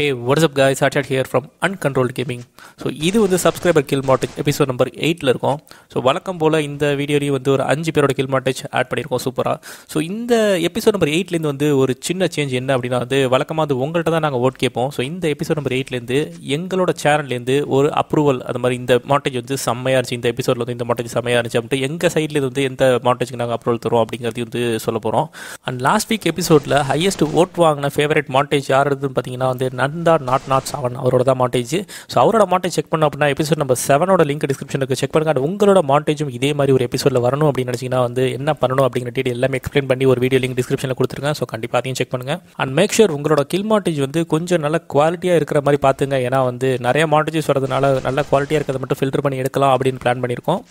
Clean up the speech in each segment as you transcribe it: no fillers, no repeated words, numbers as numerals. Hey, what is up guys, Satchet here from uncontrolled gaming. So this is the subscriber kill montage episode number 8 la irukum. So valakkam pola indha video li vandu or 5 peroda kill montage add panirukom supera. So indha episode number 8 la indu vandu or chinna change enna appadina adu valakkama adu ungalta dhaan naanga vote kepom. So indha episode number 8 la indu engaloda channel la indu or approval adha mari indha montage vandu sammaya irundhu indha episode la indha montage sammaya irundhu appo enga side la indu endha montage ku naanga approval tharom abingiradhu vandu solla porom. And last week episode la highest vote vaangna favorite montage yaarudhu pathina vandu not 7 அவரோட தான் montage. So அவரோட montage check பண்ண அப்படின்னா episode number 7ஓட link டிஸ்கிரிப்ஷனுக்கு check பண்ணுங்க. And உங்களோட மாண்டேஜும் இதே மாதிரி ஒரு எபிசோடில் வரணும் அப்படின்னு நினச்சிங்கன்னா வந்து என்ன பண்ணணும் அப்படிங்கிற டீட்டெயில் எல்லாமே எக்ஸ்பிளைன் பண்ணி ஒரு வீடியோ லிங்க் டிஸ்கிரிப்ஷனில் கொடுத்துருங்க. ஸோ கண்டிப்பாக அதையும் செக் பண்ணுங்க. அண்ட் மேக் ஷூர் உங்களோட கில் மாண்டேஜ் வந்து கொஞ்சம் நல்ல குவாலிட்டியாக இருக்கிற மாதிரி பார்த்துங்க. ஏன்னா வந்து நிறைய மாண்டேஜஸ் வரதுனால நல்ல குவாலிட்டியாக இருக்கிறத மட்டும் ஃபில்டர் பண்ணி எடுக்கலாம் அப்படின்னு பிளான் பண்ணியிருக்கோம்.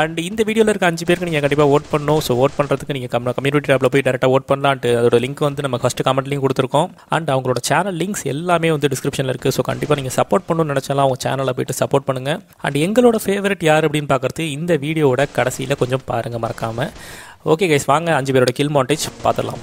அண்ட் இந்த வீடியோவில் இருக்க 5 பேருக்கு நீங்கள் கண்டிப்பாக ஓட் பண்ணணும். ஸோ ஓட் பண்ணுறதுக்கு நீங்கள் கம்யூனிட்டி டேப்பில் போய் டேரெக்டாக ஓட் பண்ணலான்ட்டு அதோட லிங்க் வந்து நம்ம ஃபஸ்ட்டு கமெண்ட்லையும் கொடுத்துருக்கோம். அண்ட் அவங்களோட சேனல் லிங்க்ஸ் எல்லாமே வந்து டிஸ்கிரிப்ஷனில் இருக்குது. ஸோ கண்டிப்பாக நீங்கள் சப்போர்ட் பண்ணணும்னு நினச்சாலும் அவங்க சேனலில் போய்ட்டு சப்போர்ட் பண்ணுங்கள். அண்ட் எங்களோட ஃபேவரட் யார் அப்படின்னு பார்க்குறது இந்த வீடியோவோட கடைசியில் கொஞ்சம் பாருங்கள் மறக்காமல். ஓகே கைஸ், வாங்க 5 பேரோட கில் மாண்டேஜ் பார்த்துடலாம்.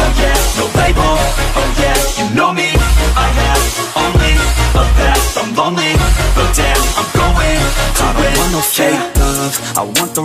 oh yeah. No label, oh yeah. You know me, I have only a path. I'm lonely, but damn, I'm going to win. I don't want no fake love, I want the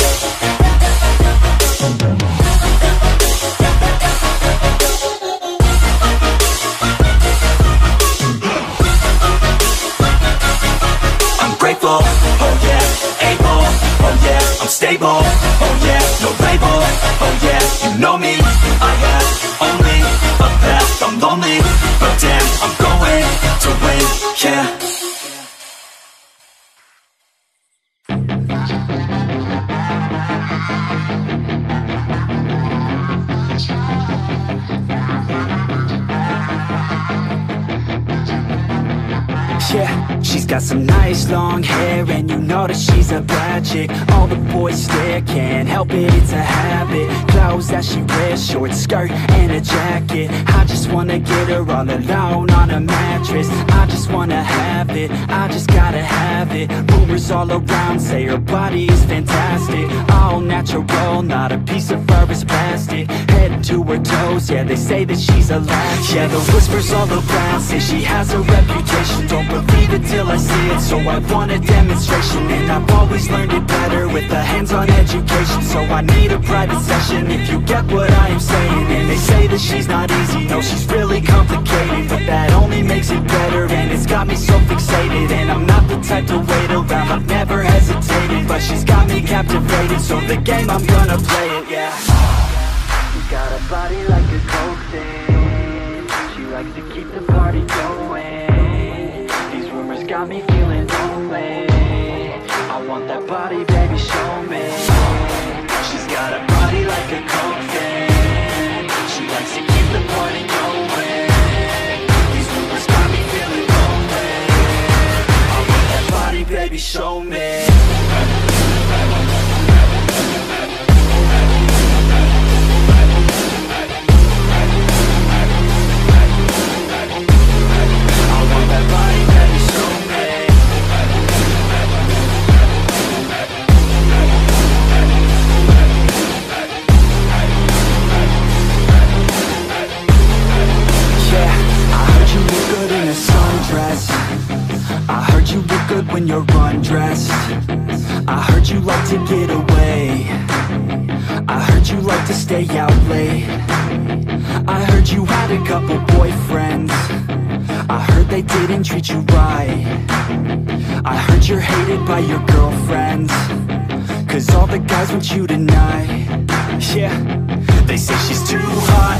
Oh yeah, able, oh yeah, I'm stable, oh yeah, no label, oh yeah, you know me, I have only a path, I'm lonely, but damn, I'm going to win, yeah. She's got some nice long hair, and you know that she's a bad chick. All the boys stare, can't help it, it's a habit. Clothes that she wears, short skirt and a jacket. I just wanna get her all alone on a mattress. I just wanna have it, I just gotta have it. Rumors all around say her body is fantastic. All natural, not a piece of fur is plastic. Head strapped to her toes. Yeah, they say that she's a latch. Yeah, the whispers all around say she has a reputation. Don't believe it till I see it, so I want a demonstration. And I've always learned it better with a hands-on education. So I need a private session if you get what I am saying. And they say that she's not easy, no, she's really complicated, but that only makes it better. And it's got me so fixated, and I'm not the type to wait around. I've never hesitated, but she's got me captivated. So the game, I'm gonna play it, yeah. She got a body like a coke thing. She likes to keep the party going. These rumors got me feeling lonely. I want that body, baby, show me. She's got a body like a coke thing. She likes to keep the party going. These rumors got me feeling lonely. I want that body, baby, show me. When you're undressed, I heard you like to get away. I heard you like to stay out late. I heard you had a couple boyfriends. I heard they didn't treat you right. I heard you're hated by your girlfriends, cause all the guys want you tonight. Yeah, they say she's too hot,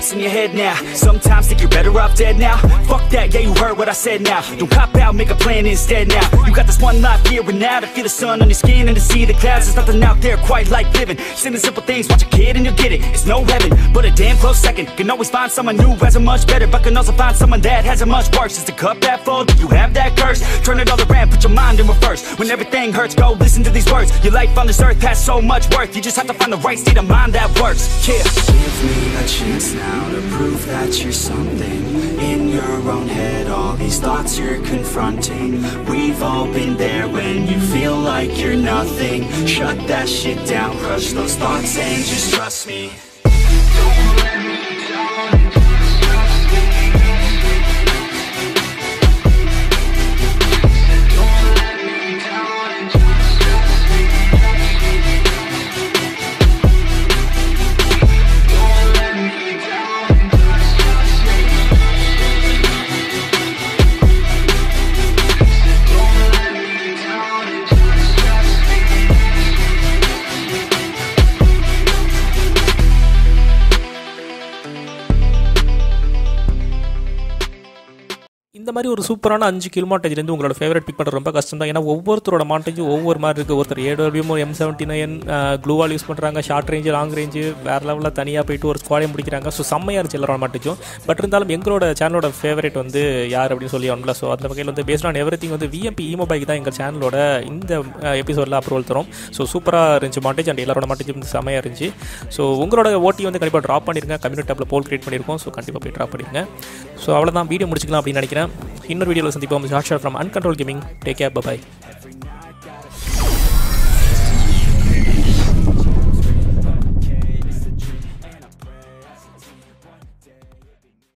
what's in your head now. Sometimes think you're better off dead now. Fuck that, yeah, you heard what I said now. Don't cop out, make a plan instead now. You got this one life here and now, to feel the sun on your skin and to see the clouds. There's nothing out there quite like living. Just in the simple things, watch a kid and you'll get it. It's no heaven, but a damn close second. Can always find someone new has it much better, but can also find someone that has it much worse. Just to cut that fall, do you have that curse? Turn it all around, put your mind in reverse. When everything hurts, go listen to these words. Your life on this earth has so much worth. You just have to find the right state of mind that works. Yeah. Give me a chance now to prove that you're something. In your own head, all these thoughts you're confronting. We've all been there when you feel like you're nothing. Shut that shit down, crush those thoughts and just trust me. Don't let me down. இந்த மாதிரி ஒரு சூப்பரான 5 kill மாட்டேஜ்ல இருந்து உங்களோட favourite big பண்றது ரொம்ப கஷ்டம் தான். ஏன்னா ஒவ்வொருத்தரோட மாட்டேஜ் ஒவ்வொரு மாதிரி இருக்கு. ஒருத்தர் AWM M79 க்ளூவால் யூஸ் பண்றாங்க, ஷார்ட் ரேஞ்ச் லாங் ரேஞ்ச் வேற லெவல்ல தனியா போயிட்டு ஒரு ஸ்குவாடை முடிக்கறாங்க. சோ செம்மையா இருந்து எல்லாரோட மாட்டேஜும். பட் இருந்தாலும் எங்களோட சேனலோட ஃபேவரட் வந்து யார் அப்படி சொல்லி ஒன்ல. சோ அந்த வகையில வந்து பேஸ்ட் ஆன் எவ்ரிதிங் வந்து VMP EMOBOY தான் எங்க சேனலோட இந்த எபிசோட்ல அப்ரூவல் தரும். சோ சூப்பரா இருந்துச்சு மாட்டேஜ் அண்ட் எல்லாரோட மாட்டேஜ் வந்து செம்மையா இருந்துச்சு. சோ உங்களோட ஓட்டி வந்து கண்டிப்பா டிராப் பண்ணிருங்க. கம்யூனிட்டி டாப்ல போல் கிரியேட் பண்ணிருக்கோம். சோ கண்டிப்பா போய் டிராப் பண்ணிருங்க. சோ அவ்வளவுதான் வீடியோ முடிச்சுக்கலாம் அப்படி நினைக்கிறேன். In our video, Satchet from Uncontrolled Gaming. Take care. Bye-bye.